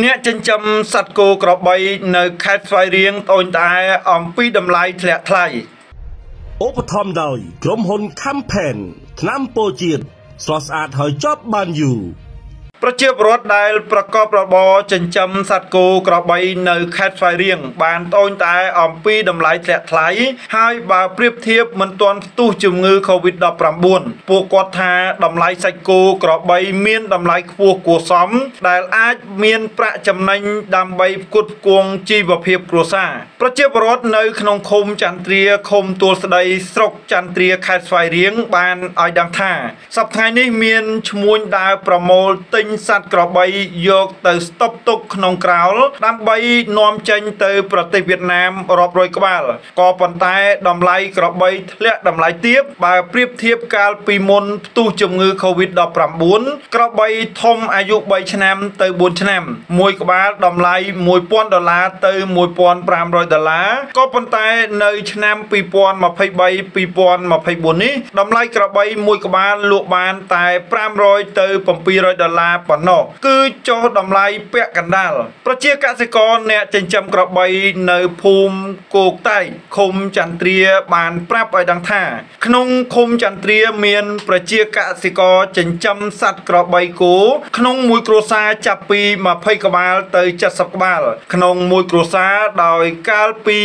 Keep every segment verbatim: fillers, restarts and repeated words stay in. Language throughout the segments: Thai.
เนี่ยจจำสัตว์โกกรอบใบในแคทไฟเรียงตอนตายออมปีดำลายแถลไทยโอปทอมได้กลมหนคำแผ่นน้ำโปจิตสอสอาดหอยจอบบานอยู่ประเชียบรถได้ประกอบระบอจนจำสัตว์โกกรอบใบในแคทไฟเรียงบานตอนตายออมปีดำลายแถลไทยให้บาเปรียบเทียบเหมือนตอนตู้จุมงือโควิดดอกปรำบุญปวกกอดทาดำลายสัตว์โกกรอบใบเมียนดำลายพวกกัวซ้อมได้อาจเมียนประจำในดำใบกุดกวงจีบเพียบกัวซาประเชียบรถในขนมคมจันเตียคมตัวสไลสกจันเตียแคทไฟเรียงบานไอดังท่าสับไทยนี้เมียนชมวยดาวประโมติงสัตว์กรอบใบโยกเตอสต๊อปตุกขนมกราวดำใบนอมเจนเตอประเทศเวียดนามรอบรอยกบ้าก่อปันตายดำลายกรอบใบและดำลายเทียบมาเปรียบเทียบการปีมนตู้จมงือโควิดดอกปรำบุญกรอบใบทมอายุใบชนะเตอบุญชนะมวยกบ้าดำลายมวยป้อนดอลลาเตอมวยป้อนปรามรอยดอลลาก่อปันตายในชนะปีป้อนมาไพใบปีป้อนมาไพบุญนี้ดำลายกรอบใบมวยกบ้าลวกบานตายปรามรอยเตอปมปีรอยดอลลาปนอกคือโจดำลายเปียกันได้ประเชียกสิกรเนี่ยจนจำกรอบใบในภูมิโกกใต้คมจันเตียบานปราบไอดังท่าขนมคมจันเตียเมียนประเชียกสิกรจนจำสัตว์กรอบใบโกขนมมวยกรซาจับปีมาไพกบาลเตยจัดสักบาลขนมมวยกรซาดอยกาลปี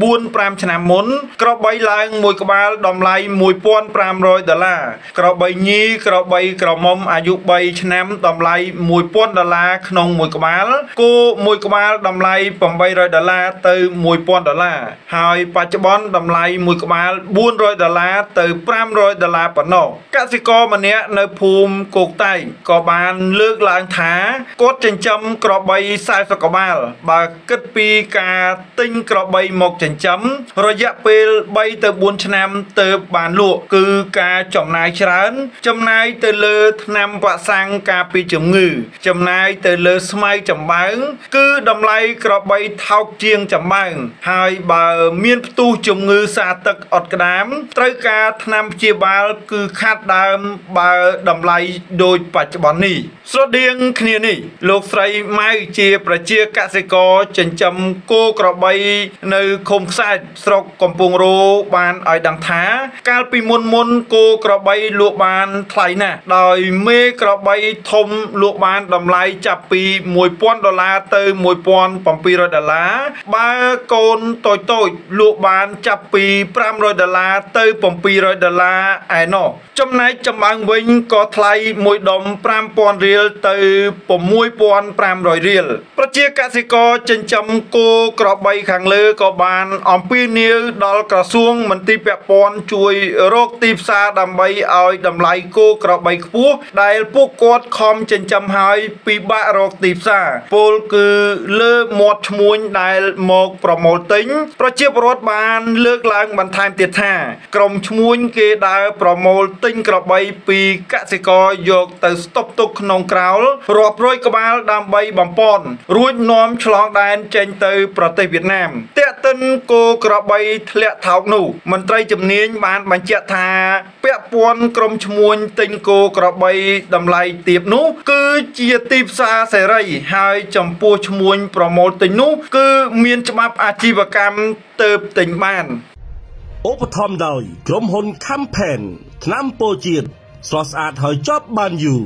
บุญปรามชนะมนกรอบใบลายมวยกบาลดำลายมวยป้อนปรามรอยดอลลากรอบใบนี้กรอบใบกรอบมอมอายุใบชนะดำลายมวยป้อนดอลลาขนมมวยกบาลโกมวยกบาลดำลายปมใบรอยดอลลาเตยมวยป้อนดอลลาหายปัจจุบันดำลายมวยกบาลบุญรอยดอลลาเตยปรามรอยดอลลาปนอกกสิกรมันเนี้ยในภูมิโกกใต้กบาลเลือกลางถากดจันจำกรอบใบสายสกบาลบาเกิดปีกาติ้งกรอบใบหมกจันจำระยะเปลใบเตยบุญชนะเตยบานลุคือกาจำนายชรันจำนายเตยเลือกนำปะสังกาปีจมงือจำนายเตลสมัยจำบังคือดำไลกรอบใบเท้าเจียงจำบังหายบาเมียนตู้จมงือสาตกอดกระดามไตรกาธนามเจียบาลคือคาดดามบาดำไลโดยปัจจุบันนี้สระเดียงเนียนี่โลกไทรไม้เจียประเจียกสิกรจนจำโกกรอบใบในคมไซสระกำปงโรบานไอดังท้าการปีมนมนโกกรอบใบลวบานไทรน่ะดอยเมกรอบใบทมลูกบานดำลายจับปีมวยป้อนดอลลาเตยมวยป้อนปมปีรอยดอลลาบาโกนโตยโตยลูกบานจับปีปรามรอยดอลลาเตยปมปีรอยดอลลาไอโนจำนายจำบางเวงก่อไทยมวยดมปรามปอนเรียลเตยปมมวยป้อนปรามรอยเรียลประเจียกสิกรจนจำโกกรอบใบขังเลือกบานออมปีเนียดอลกระทรวงมันตีแปะปอนช่วยโรคตีบซาดำใบออยดำลายโกกรอบใบคู่ได้พวกกอดคอมจนจำหายปีบะรอกตีบซาโปลคือเลือกหมดมวยได้หมกโปรโมติ้งประเชียบรถบานเลือกล้างบันทายเตียท่ากรมชมวยเกดาโปรโมติ้งกรอบใบปีกสิกรโยกแต่สต๊อปตุกนองกราวรอบร้อยกบาลดำใบบัมปอนรุ่นน้อมฉลองแดนเจนเตยประเทศเวียดนามเตะตึนโกกรอบใบทะเลเท้าหนูมันไตรจำเนียนบานบันเจท่าเปียปวนกรมชมวยติงโกกรอบใบดำลายตีบนู้คือเจียตีบซาใส่ไรหายจำปูชมวยโปรโมตินู้คือเมียนฉบับอาชีพกรรมเติบติงบ้านโอปทอมได้กลมหนคำแผ่นน้ำโปจิตสอสอาดหอยจอบบานอยู่